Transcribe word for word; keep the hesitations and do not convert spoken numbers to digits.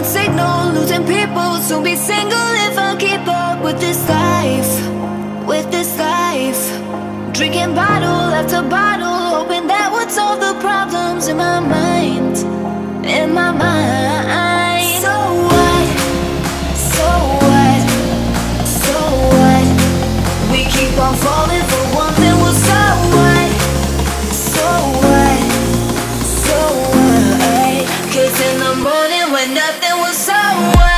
a signal, losing people. Soon be single if I keep up with this life, with this life. Drinking bottle after bottle, hoping that would solve the problems in my mind, in my mind. So what? So what? So what? We keep on falling for one thing. Well, so what? So what? So what? 'Cause in the morning when nothing was so what?